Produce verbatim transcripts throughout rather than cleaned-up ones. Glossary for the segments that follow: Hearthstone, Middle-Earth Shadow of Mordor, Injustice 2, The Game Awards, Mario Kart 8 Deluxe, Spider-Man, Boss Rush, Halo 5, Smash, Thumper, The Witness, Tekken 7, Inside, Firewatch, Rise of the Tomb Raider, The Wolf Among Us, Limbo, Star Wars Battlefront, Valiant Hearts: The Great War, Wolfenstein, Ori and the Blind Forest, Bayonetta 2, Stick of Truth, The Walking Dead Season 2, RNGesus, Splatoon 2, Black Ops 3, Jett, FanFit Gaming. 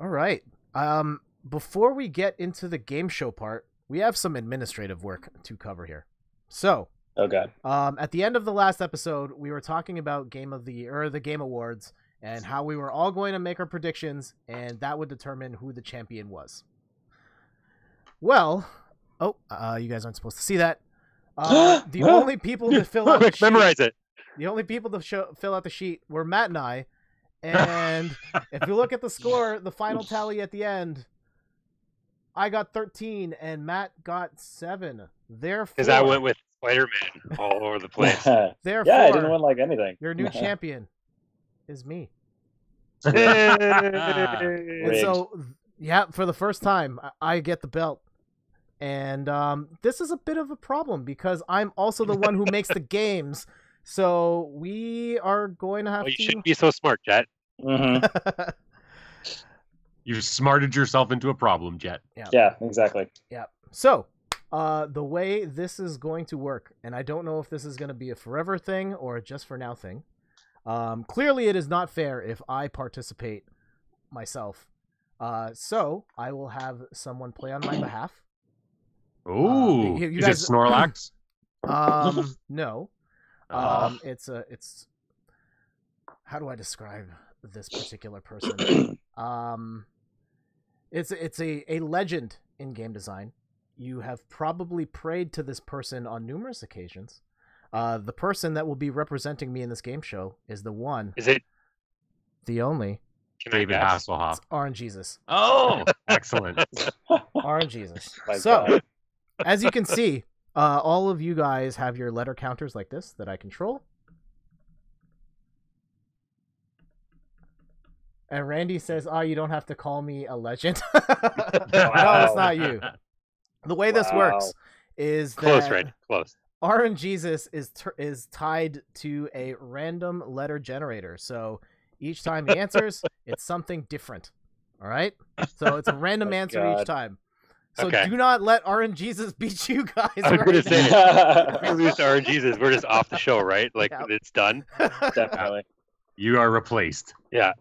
All right. Um, before we get into the game show part, we have some administrative work to cover here. So, oh god. Um, at the end of the last episode, we were talking about Game of the Year, or the Game Awards, and how we were all going to make our predictions, and that would determine who the champion was. Well, oh, uh, you guys aren't supposed to see that. Uh, the only people to fill out the sheet, memorize it. The only people to show, fill out the sheet were Matt and I. And if you look at the score, the final tally at the end, I got thirteen and Matt got seven. Therefore, because I went with Spider-Man all over the place. Therefore, yeah, I didn't win like anything. Your new champion is me. And so, yeah, for the first time, I get the belt. And um, this is a bit of a problem because I'm also the one who makes the games. So we are going to have well, you to... You shouldn't be so smart, Jett. Mm-hmm. You've smarted yourself into a problem, Jett. Yeah, yeah, exactly. Yeah. So uh, the way this is going to work, and I don't know if this is going to be a forever thing or a just for now thing. Um, clearly, it is not fair if I participate myself. Uh, so I will have someone play on my behalf. Ooh, uh, you, you is guys... it Snorlax? um, no, uh. um, it's a it's. How do I describe this particular person? um, it's it's a a legend in game design. You have probably prayed to this person on numerous occasions. Uh, the person that will be representing me in this game show is the one. Is it the only? David Hasselhoff. It's RNGesus. Oh, excellent. RNGesus. So, as you can see, uh, all of you guys have your letter counters like this that I control. And Randy says, oh, you don't have to call me a legend. Wow. No, it's not you. The way this wow. works is Close, that Randy. Close. RNGesus is, t is tied to a random letter generator. So each time he answers, it's something different. All right? So it's a random oh, answer God. each time. So okay. do not let RNGesus beat you guys. I was right going to say, if we lose to RNGesus, we're just off the show, right? Like, yeah. it's done? Definitely. You are replaced. Yeah.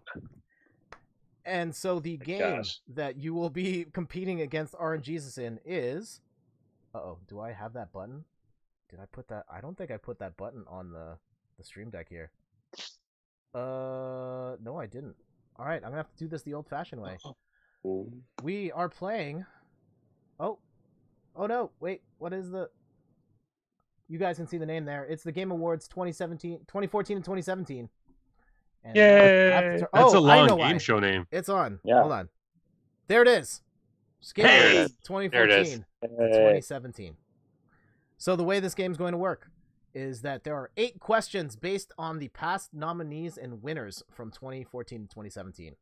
And so the game Gosh. that you will be competing against RNGesus in is... Uh-oh, do I have that button? Did I put that? I don't think I put that button on the, the stream deck here. Uh, no, I didn't. All right, I'm going to have to do this the old-fashioned way. We are playing... Oh, oh no, wait, what is the, you guys can see the name there. It's the Game Awards twenty seventeen, twenty fourteen and twenty seventeen. And Yay! After... That's oh, a long game why. show name. It's on, yeah. hold on. There it is. Scale hey, twenty fourteen and twenty seventeen. So the way this game's going to work is that there are eight questions based on the past nominees and winners from twenty fourteen to twenty seventeen.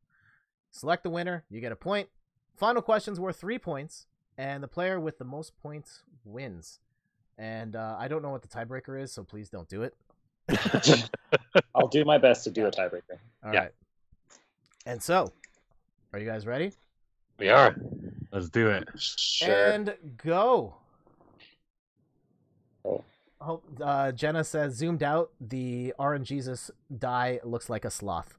Select the winner, you get a point. Final questions worth three points. And the player with the most points wins. And uh, I don't know what the tiebreaker is, so please don't do it. I'll do my best to do a tiebreaker. All yeah. right. And so, are you guys ready? We are. Let's do it. Sure. And go. Oh. Oh, uh, Jenna says, zoomed out, the RNGesus die looks like a sloth.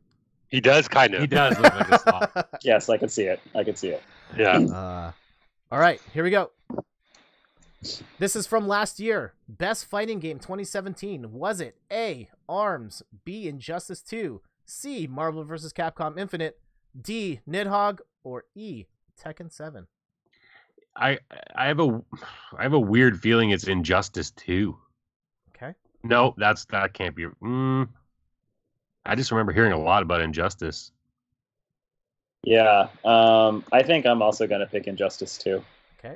He does, kind of. He does look like a sloth. Yes, I can see it. I can see it. Yeah. Uh... All right, here we go. This is from last year. Best fighting game twenty seventeen. Was it A, ARMS, B, Injustice two, C, Marvel versus. Capcom Infinite, D, Nidhogg, or E, Tekken seven? I I have a I have a weird feeling it's Injustice two. Okay. No, that's that can't be. Mm, I just remember hearing a lot about Injustice. Yeah, um, I think I'm also going to pick Injustice two. Okay.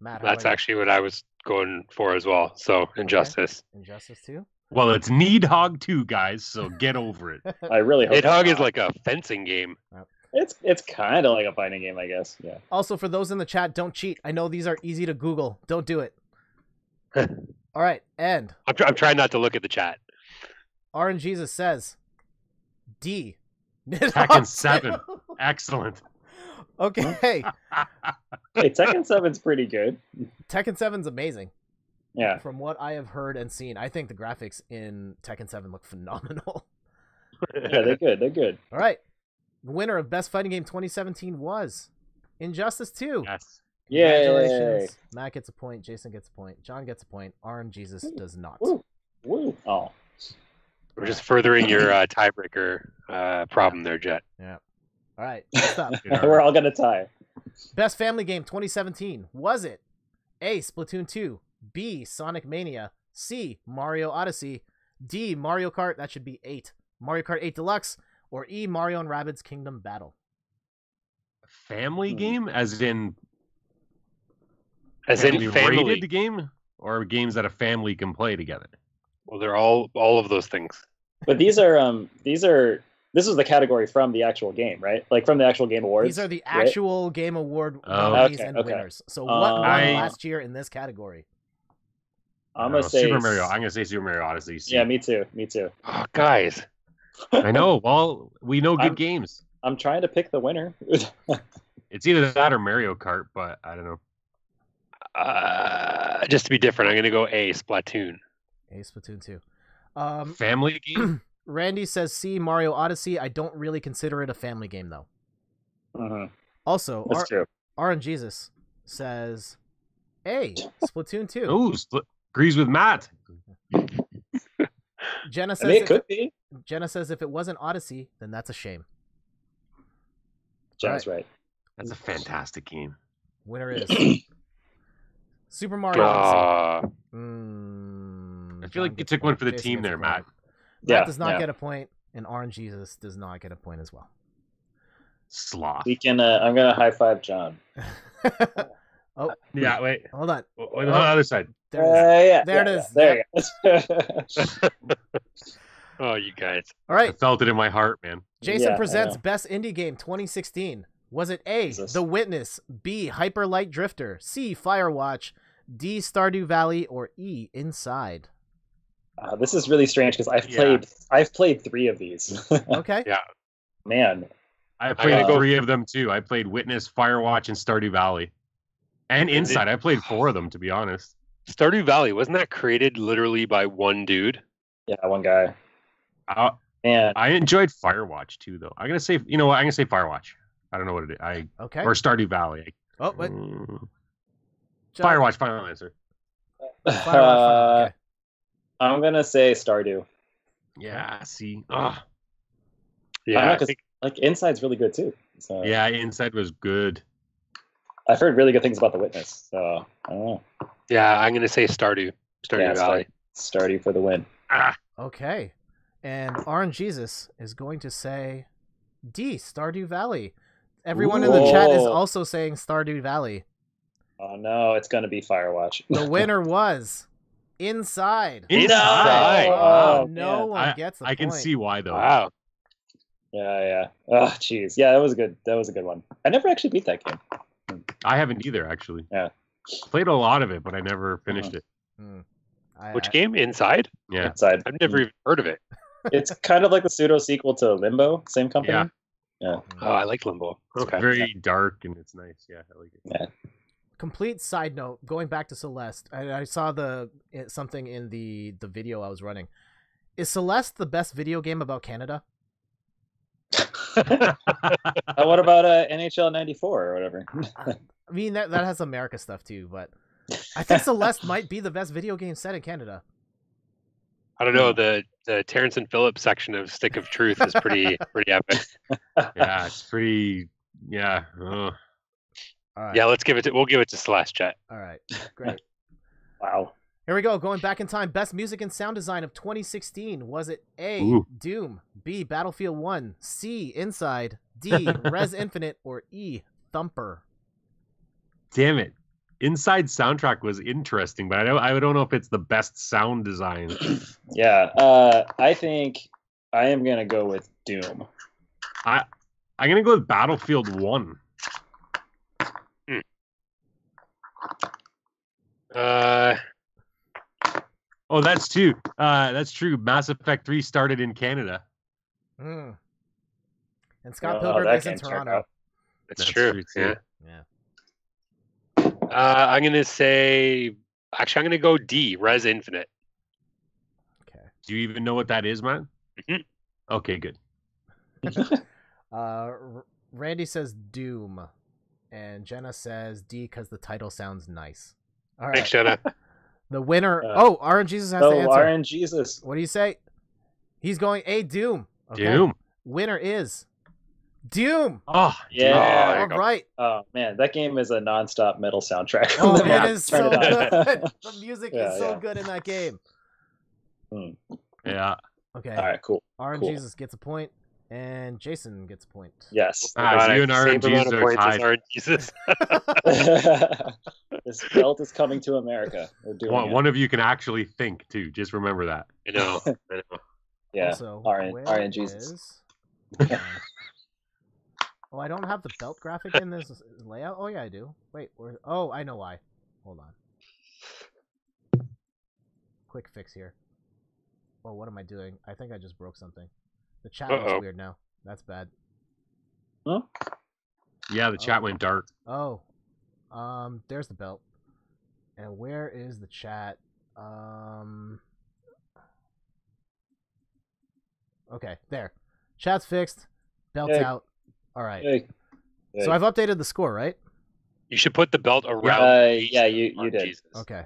Matt, That's actually what I was going for as well, so Injustice. Okay. Injustice two? Well, it's Nidhogg two, guys, so get over it. I really hope Nidhogg is like a fencing game. Yep. It's it's kind of like a fighting game, I guess. Yeah. Also, for those in the chat, don't cheat. I know these are easy to Google. Don't do it. All right, and... I'm, tr I'm trying not to look at the chat. RNGesus says, D... Tekken seven. Excellent. Okay. Hey, Tekken seven's pretty good. Tekken seven's amazing. Yeah. From what I have heard and seen, I think the graphics in Tekken seven look phenomenal. Yeah, they're good. They're good. All right. the winner of Best Fighting Game twenty seventeen was Injustice two. Yes. Congratulations. Yay. Matt gets a point. Jason gets a point. John gets a point. RNGesus Ooh. does not. Ooh. Ooh. Oh. We're just furthering your uh, tiebreaker uh, problem there, Jett. Yeah. All right. Next up. We're all going to tie. Best Family Game twenty seventeen. Was it A, Splatoon two, B, Sonic Mania, C, Mario Odyssey, D, Mario Kart, that should be eight, Mario Kart eight Deluxe, or E, Mario and Rabbids Kingdom Battle? Family game? As in... As in family? Rated game? Or games that a family can play together? Well, they're all all of those things. But these are um these are this is the category from the actual game, right? Like from the actual Game Awards. These are the actual right? Game Award nominees oh, okay, and okay. winners. So what um, won last year in this category? I'm gonna know, say Super Mario. I'm gonna say Super Mario Odyssey. So. Yeah, me too. Me too. Oh, guys, I know. Well, we know good I'm, games. I'm trying to pick the winner. It's either that or Mario Kart, but I don't know. Uh, just to be different, I'm gonna go A, Splatoon. A, Splatoon two. Um, family game? Randy says C, Mario Odyssey. I don't really consider it a family game, though. Uh-huh. Also, R- RNGesus says A, Splatoon two. Oh, spl- agrees with Matt. Jenna says I mean, it could it, be. Jenna says if it wasn't Odyssey, then that's a shame. Jenna's right. right. That's a fantastic game. Winner is Super Mario Odyssey. Uh... Mm. I feel like you took one for the Jason team there, Matt. Matt yeah, does not yeah. get a point, and RNGesus does not get a point as well. Sloth. We can. Uh, I'm gonna high five John. oh yeah, wait. Hold on. Wait, oh, on the other side. There it is. Uh, yeah, there yeah, it is. Yeah, there you go. Oh, you guys. All right. I felt it in my heart, man. Jason yeah, presents Best Indie Game twenty sixteen. Was it A, Jesus. The Witness, B, Hyper Light Drifter, C, Firewatch, D, Stardew Valley, or E, Inside? Uh, this is really strange because I've played yeah. I've played three of these. Okay. Yeah. Man. I played uh, three of them too. I played Witness, Firewatch, and Stardew Valley. And Inside. I played four of them, to be honest. Stardew Valley, wasn't that created literally by one dude? Yeah, one guy. Uh, Man. I enjoyed Firewatch too, though. I'm gonna say you know what, I'm gonna say Firewatch. I don't know what it is. I okay. Or Stardew Valley. Oh wait. Mm. Firewatch, final answer. Firewatch, final, okay. I'm gonna say Stardew. Yeah, see. Ugh. Yeah, know, think... like Inside's really good too. So. Yeah, Inside was good. I've heard really good things about The Witness, so I don't know. Yeah, I'm gonna say Stardew. Stardew yeah, Valley. Stardew for the win. Ah. Okay, and RNGesus is going to say D, Stardew Valley. Everyone Ooh. in the chat is also saying Stardew Valley. Oh no, it's gonna be Firewatch. The winner was. Inside. Inside. Oh, oh, no one I, gets the I point. Can see why though. Wow. Yeah, yeah. Oh, jeez. Yeah, that was good. That was a good one. I never actually beat that game. I haven't either, actually. Yeah. Played a lot of it, but I never finished mm. it. Mm. I, Which I, game? Inside? Yeah. Inside. I've never even heard of it. It's kind of like the pseudo sequel to Limbo, same company. Yeah. Yeah. Oh, I like Limbo. It's okay. Very yeah. dark and it's nice. Yeah, I like it. Yeah. Complete side note, going back to Celeste, and I saw the something in the, the video I was running. Is Celeste the best video game about Canada? What about uh, N H L ninety-four or whatever? I mean, that, that has America stuff too, but I think Celeste might be the best video game set in Canada. I don't know, the, the Terrence and Phillips section of Stick of Truth is pretty pretty epic. Yeah, it's pretty... Yeah. Ugh. Right. Yeah, let's give it to we'll give it to Slash Chat. All right, great. Wow. Here we go, going back in time. Best music and sound design of twenty sixteen. Was it A, Ooh. Doom, B, Battlefield One, C, Inside, D, Res Infinite, or E, Thumper? Damn it. Inside soundtrack was interesting, but I don't I don't know if it's the best sound design. Yeah. Uh, I think I am gonna go with Doom. I I'm gonna go with Battlefield One. Uh oh, that's true. Uh, that's true. Mass Effect three started in Canada, mm. and Scott oh, Pilgrim is in Toronto. That's, that's true. true yeah. yeah. Uh, I'm gonna say. Actually, I'm gonna go D. Res Infinite. Okay. Do you even know what that is, man? Mm-hmm. Okay, good. Uh, R- Randy says Doom, and Jenna says D because the title sounds nice. All right. Thanks, Jenna. The winner. Uh, oh, RNGesus has oh, to answer. Oh, RNGesus. What do you say? He's going A, Doom. Okay. Doom. Winner is Doom. Oh, yeah. All right. Oh, man. That game is a nonstop metal soundtrack. Oh, it is so good. The music yeah, is so yeah. good in that game. Mm. Yeah. Okay. All right, cool. RNGesus cool. gets a point, and Jason gets a point. Yes. Ah, you and RNGesus are tied. This belt is coming to America. We're doing one, one of you can actually think, too. Just remember that. You know. I know. Yeah. Also, RNGesus. Is... Okay. Oh, I don't have the belt graphic in this layout. Oh, yeah, I do. Wait. Where... Oh, I know why. Hold on. Quick fix here. Oh, what am I doing? I think I just broke something. The chat Uh-oh. looks weird now. That's bad. Huh? Yeah, the chat oh. went dark. Oh. Um, there's the belt. And where is the chat? Um... Okay, there. Chat's fixed. Belt's hey. out. All right. Hey. Hey. So I've updated the score, right? You should put the belt around. Uh, yeah, you, you did. Jesus. Okay.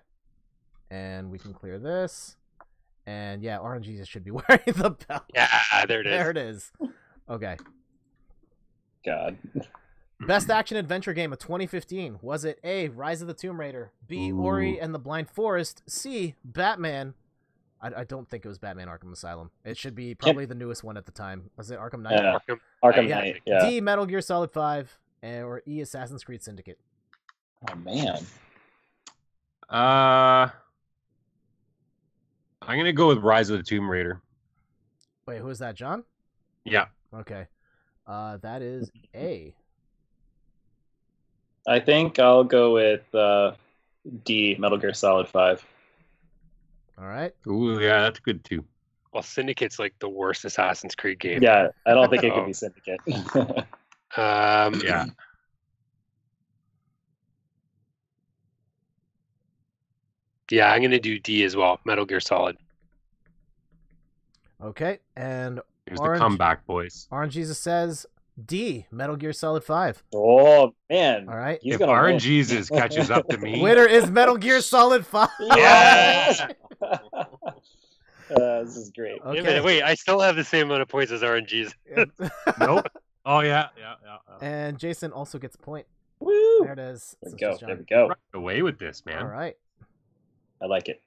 And we can clear this. And yeah, RNGesus should be wearing the belt. Yeah, there it is. There it is. Okay. God. Best action adventure game of twenty fifteen. Was it A, Rise of the Tomb Raider, B, Ooh. Ori and the Blind Forest, C, Batman? I, I don't think it was Batman Arkham Asylum. It should be probably the newest one at the time. Was it Arkham Knight? Yeah. Arkham, Arkham uh, yeah. Knight, yeah. D, Metal Gear Solid V, and, or E, Assassin's Creed Syndicate. Oh, man. Uh, I'm going to go with Rise of the Tomb Raider. Wait, who is that, John? Yeah. Okay. Uh, that is A. I think I'll go with uh, D, Metal Gear Solid V. All right. Ooh, yeah, that's good too. Well, Syndicate's like the worst Assassin's Creed game. Yeah, I don't think it could be Syndicate. um, yeah. Yeah, I'm gonna do D as well. Metal Gear Solid. Okay, and here's R N G- the comeback, boys. RNGesus says D, Metal Gear Solid Five. Oh man! All right. He's if RNGesus catches up to me, winner is Metal Gear Solid Five. Yeah. uh, this is great. Okay. Wait, wait, I still have the same amount of points as RNGesus. Nope. Oh yeah, yeah, yeah, yeah. And Jason also gets a point. Woo! There it is. There we go. There we go. Right away with this, man. All right. I like it.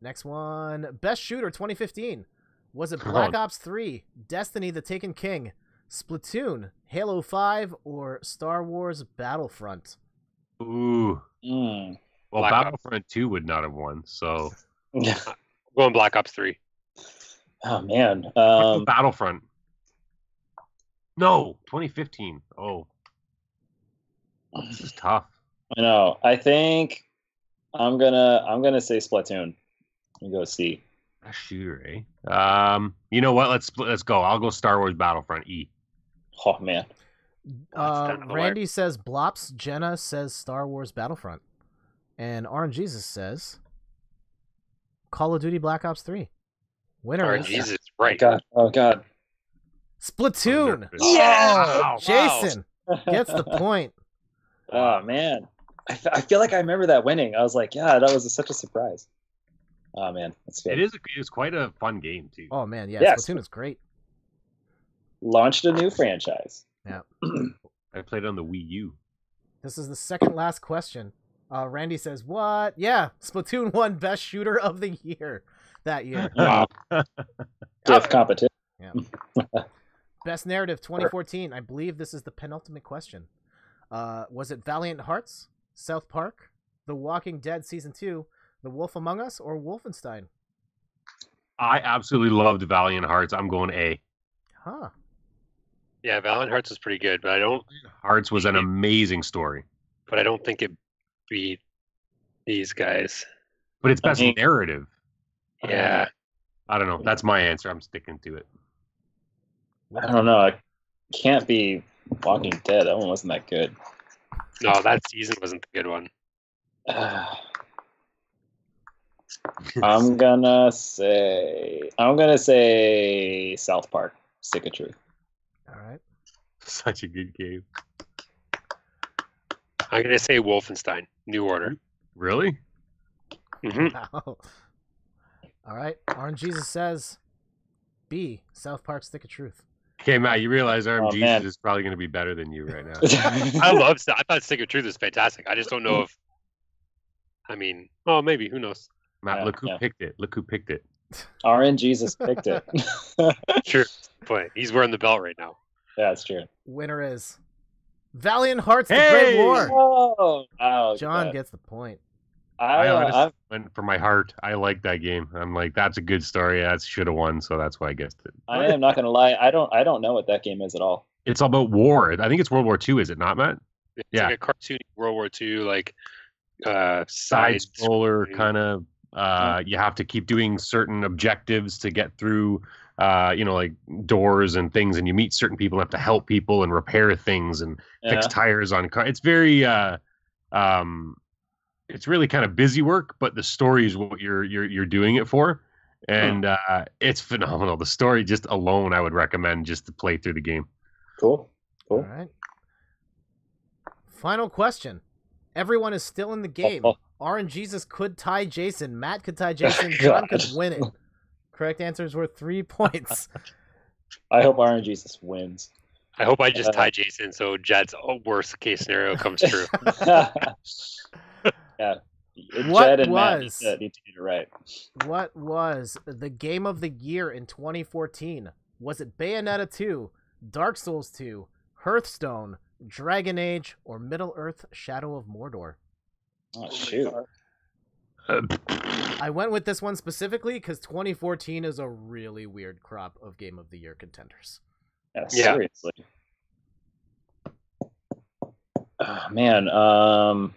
Next one, best shooter twenty fifteen. Was it Black Ops three, Destiny: The Taken King, Splatoon, Halo five, or Star Wars Battlefront? Ooh. Mm. Well, Black Battlefront Ops. two would not have won, so yeah. Going Black Ops three. Oh man, um, Battlefront. No, twenty fifteen. Oh, this is tough. I know. I think I'm gonna I'm gonna say Splatoon. You go C. A shooter, eh? Um, you know what? Let's let's go. I'll go Star Wars Battlefront E. Oh man. Uh, Randy alert. says Blops. Jenna says Star Wars Battlefront, and RNGesus says Call of Duty Black Ops three. Winner. RNGesus, right? Oh god. Oh, god. Splatoon. Yeah. Wow. Jason wow. gets the point. Oh man, I, f- I feel like I remember that winning. I was like, yeah, that was a, such a surprise. Oh man, that's fair. It is. It's quite a fun game too. Oh man, yeah, yes. Splatoon is great. Launched a new franchise. Yeah, I played on the Wii U. This is the second last question. Uh, Randy says, "What? Yeah, Splatoon won best shooter of the year that year." Wow, tough competition. Yeah. Best narrative twenty fourteen. I believe this is the penultimate question. Uh, was it Valiant Hearts, South Park, The Walking Dead season two? The Wolf Among Us or Wolfenstein? I absolutely loved Valiant Hearts. I'm going A. Huh. Yeah, Valiant Hearts was pretty good, but I don't... Hearts was an amazing story. But I don't think it beat these guys. But it's best I mean, narrative. Yeah. I don't know. That's my answer. I'm sticking to it. I don't know. It can't be Walking Dead. That one wasn't that good. No, that season wasn't the good one. I'm gonna say I'm gonna say South Park, Stick of Truth. All right. Such a good game. I'm going to say Wolfenstein, New Order. Really? Mm-hmm. Wow. All right. RNGesus says B, South Park Stick of Truth. Okay, Matt, you realize RNGesus oh, is probably going to be better than you right now. I love stuff. I thought Stick of Truth is fantastic. I just don't know if, I mean, oh, maybe. Who knows? Matt, yeah, look who yeah. picked it. Look who picked it. RNGesus picked it. True. But he's wearing the belt right now. Yeah, that's true. Winner is Valiant Hearts: The Great War. Oh, oh, John gets the point. I, I honestly I've... went for my heart. I like that game. I'm like, that's a good story. That should have won, so that's why I guessed it. I am not gonna lie. I don't. I don't know what that game is at all. It's all about war. I think it's World War Two. Is it not, Matt? It's yeah, like a cartoony World War Two, like uh, side scroller kind of. Uh, you have to keep doing certain objectives to get through. Uh, you know, like doors and things, and you meet certain people and have to help people and repair things and yeah. fix tires on cars. It's very, uh, um, it's really kind of busy work, but the story is what you're you're you're doing it for, and hmm. uh, it's phenomenal. The story just alone, I would recommend just to play through the game. Cool, cool. All right. Final question. Everyone is still in the game. Oh, oh. RNGesus could tie Jason. Matt could tie Jason. John could win it. Correct answers were three points. I hope RNGesus wins. I hope I just uh, tie Jason, so Jett's worst case scenario comes true. Yeah, what Jett and was, Matt need to get it right. What was the game of the year in twenty fourteen? Was it Bayonetta two, Dark Souls two, Hearthstone, Dragon Age, or Middle-Earth Shadow of Mordor? Oh, shoot. I went with this one specifically because twenty fourteen is a really weird crop of Game of the Year contenders. Yeah, seriously. Oh, man. Um,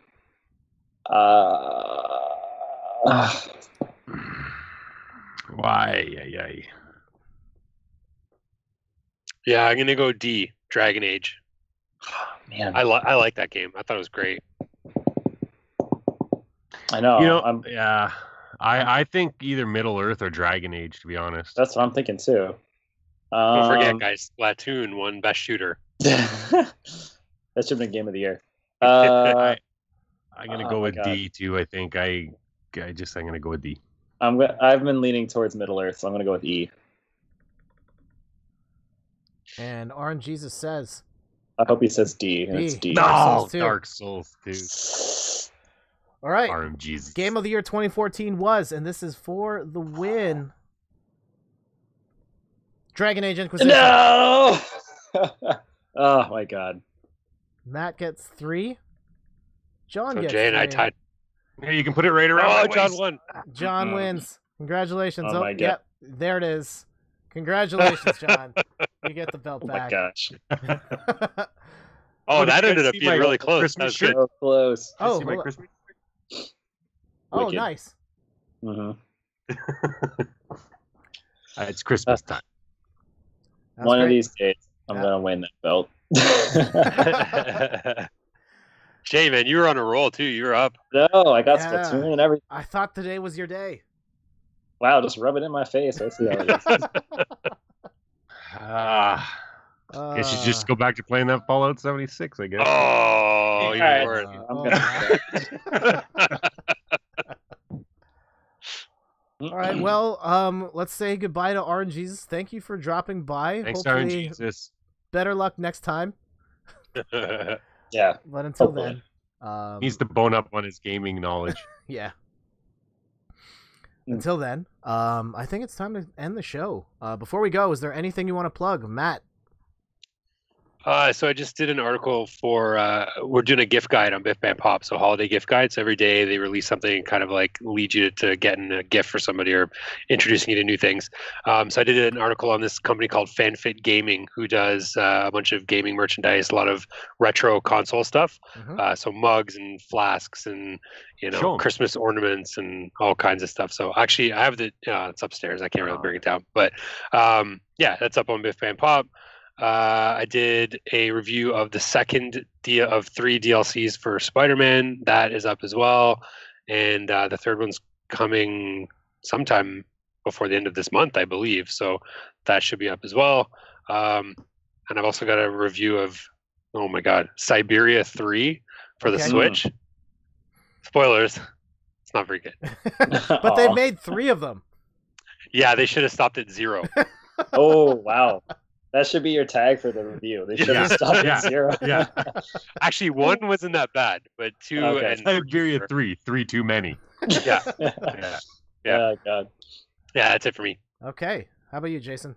uh, uh. Why? Yeah, I'm going to go D, Dragon Age. Oh, man, I, li I like that game. I thought it was great. I know. You know, I'm, yeah, I I think either Middle Earth or Dragon Age, to be honest. That's what I'm thinking too. Um, Don't forget, guys, Splatoon won Best Shooter. That should have been Game of the Year. Uh, I, I'm gonna oh go with God. D too. I think I I just I'm gonna go with D. I'm I've been leaning towards Middle Earth, so I'm gonna go with E. And RNGesus says. I hope he says D. And D. It's D. No, Dark Souls two. All right, RNGesus. Game of the Year twenty fourteen was, and this is for the win, Dragon Age Inquisition. No! Oh, my God. Matt gets three. John so gets Jay and three. I tied. Hey, you can put it right around. Oh, John waist. won. John wins. Congratulations. Oh, oh my yep. God. There it is. Congratulations, John. You get the belt oh back. Oh, my gosh. Oh, that ended up being really close. Christmas that was good. So close. Oh, see my Christmas oh Wicked. Nice. Uh-huh. uh, it's Christmas time. That's One great. of these days, I'm yeah. going to win that belt. Jay, man, you were on a roll, too. You were up. No, I got yeah. Splatoon and everything. I thought today was your day. Wow, just rub it in my face. I see how it is. Ah. Uh, guess you just go back to playing that Fallout seventy-six, I guess. Oh, even right. worse. Uh, I'm gonna... All right, well, um, let's say goodbye to RNGesus. Thank you for dropping by. Thanks, Hopefully, RNGesus. Better luck next time. Yeah. But until Hopefully. then. Um, he needs to bone up on his gaming knowledge. Yeah. Until then, um, I think it's time to end the show. Uh, before we go, is there anything you want to plug, Matt? Uh, so I just did an article for, uh, we're doing a gift guide on Biff Bam Pop, so holiday gift guides. Every day they release something kind of like lead you to getting a gift for somebody or introducing you to new things. Um, so I did an article on this company called FanFit Gaming, who does uh, a bunch of gaming merchandise, a lot of retro console stuff. Mm-hmm. uh, so mugs and flasks and, you know, sure. Christmas ornaments and all kinds of stuff. So actually I have the, uh, it's upstairs. I can't really bring it down, but um, yeah, that's up on Biff Bam Pop. Uh, I did a review of the second D of three D L Cs for Spider-Man. That is up as well. And uh, the third one's coming sometime before the end of this month, I believe. So that should be up as well. Um, and I've also got a review of, oh my god, Siberia three for the okay. Switch. Spoilers, it's not very good. But they made three of them. Yeah, they should have stopped at zero. Oh, wow. That should be your tag for the review. They should yeah. have stopped yeah. at zero. Yeah. Actually, one wasn't that bad, but two okay. and Siberia three, three too many. Yeah. yeah. Yeah. Oh, God. Yeah, that's it for me. Okay. How about you, Jason?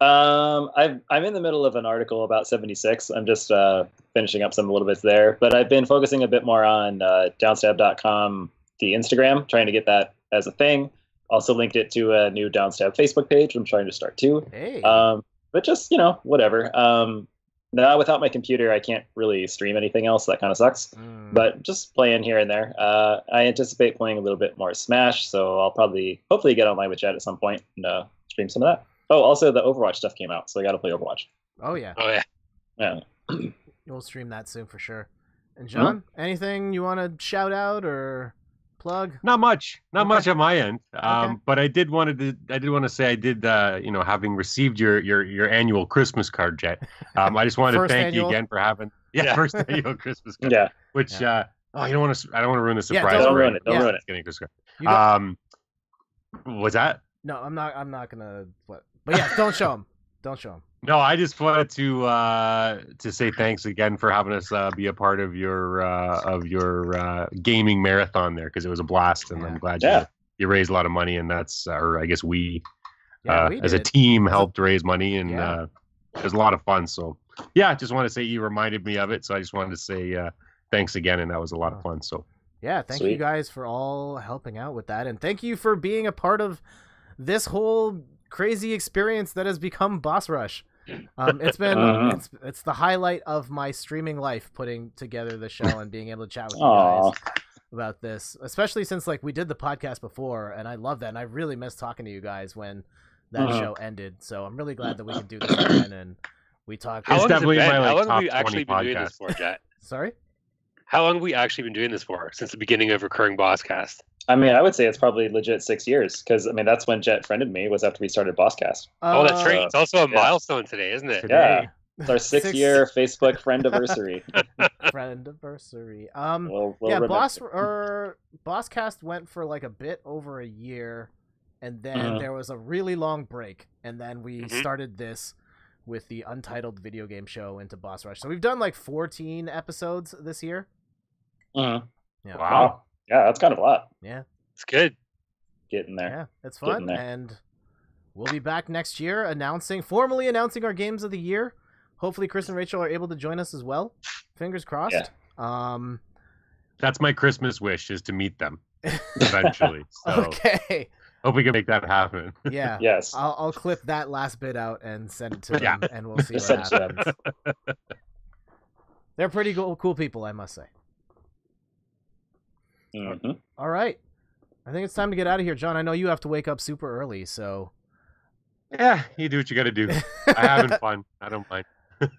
Um, I've, I'm in the middle of an article about seventy-six. I'm just uh, finishing up some little bits there, but I've been focusing a bit more on uh, downstab dot com, the Instagram, trying to get that as a thing. Also linked it to a new Downstab Facebook page. I'm trying to start too. Hey. Um, but just, you know, whatever. Um, now without my computer, I can't really stream anything else. So that kind of sucks. Mm. But just playing here and there. Uh, I anticipate playing a little bit more Smash, so I'll probably, hopefully, get online with Jett at some point and uh, stream some of that. Oh, also the Overwatch stuff came out, so I got to play Overwatch. Oh yeah. Oh yeah. Yeah. You'll stream that soon for sure. And John, mm-hmm. anything you want to shout out or? Plug? Not much, not okay. much at my end. Um, okay. But I did wanted to, I did want to say I did, uh, you know, having received your your your annual Christmas card, Jett. Um, I just wanted to thank annual. you again for having yeah, yeah. first annual Christmas card. Yeah, which yeah. uh, oh, you don't want to, I don't want to ruin the surprise. Yeah, don't ruin it. Don't yeah. ruin it. Getting Christmas card. Um, was that? No, I'm not. I'm not gonna. What? But yeah, don't show him. Don't show him. No, I just wanted to uh, to say thanks again for having us uh, be a part of your uh, of your uh, gaming marathon there, because it was a blast, and yeah. I'm glad yeah. you you raised a lot of money, and that's uh, or I guess we, yeah, uh, we as a team helped raise money, and yeah. uh, it was a lot of fun. So yeah, I just want to say you reminded me of it, so I just wanted to say uh, thanks again, and that was a lot of fun. So yeah, thank Sweet. you guys for all helping out with that, and thank you for being a part of this whole crazy experience that has become Boss Rush. Um, it's been uh, it's, it's the highlight of my streaming life, putting together the show and being able to chat with aww. you guys about this, especially since like we did the podcast before, and I love that, and I really miss talking to you guys when that uh, show ended. So I'm really glad that we could do this again, and we talked. How long, definitely it my, like, how long have we actually been podcast. doing this for, Jett? Sorry, how long have we actually been doing this for? Since the beginning of Recurring Bosscast. I mean, I would say it's probably legit six years because, I mean, that's when Jett friended me, was after we started Bosscast. Uh, oh, that's right. It's also a yeah. milestone today, isn't it? Today. Yeah. It's our six-year six. Facebook friend-iversary. Friend-iversary. Um, we'll, we'll yeah, Boss, or, Bosscast went for like a bit over a year, and then mm-hmm. there was a really long break, and then we mm-hmm. started this with the Untitled Video Game Show into Boss Rush. So we've done like fourteen episodes this year. Mm-hmm. Yeah. Wow. Yeah, that's kind of a lot. Yeah. It's good. Getting there. Yeah, it's fun. And we'll be back next year announcing, formally announcing our games of the year. Hopefully Chris and Rachel are able to join us as well. Fingers crossed. Yeah. Um, that's my Christmas wish, is to meet them eventually. So okay. Hope we can make that happen. Yeah. Yes. I'll, I'll clip that last bit out and send it to them, yeah. and we'll see what happens. They're pretty cool, cool people, I must say. Mm-hmm. All right, I think it's time to get out of here, John. I know you have to wake up super early, so yeah, you do what you got to do. I'm having fun. I don't mind.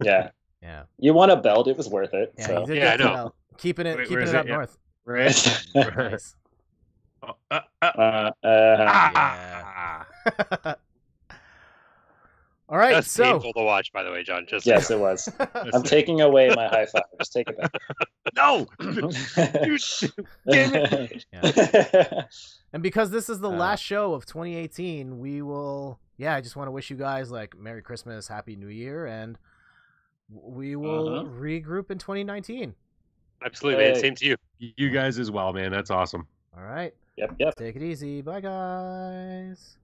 yeah, yeah. You won a belt; it was worth it. Yeah, so. yeah I know. Belt. Keeping it, Wait, keeping it up it? north. Where is it? Nice. Uh, uh, uh, uh, yeah. All right, that's so painful to watch, by the way, John. Just yes, it was. I'm taking away my high five. Just take it back. No, yeah. And because this is the uh, last show of twenty eighteen, we will. Yeah, I just want to wish you guys like Merry Christmas, Happy New Year, and we will uh-huh. regroup in twenty nineteen. Absolutely, hey. man. Same to you. You guys as well, man. That's awesome. All right. Yep. Yep. Take it easy. Bye, guys.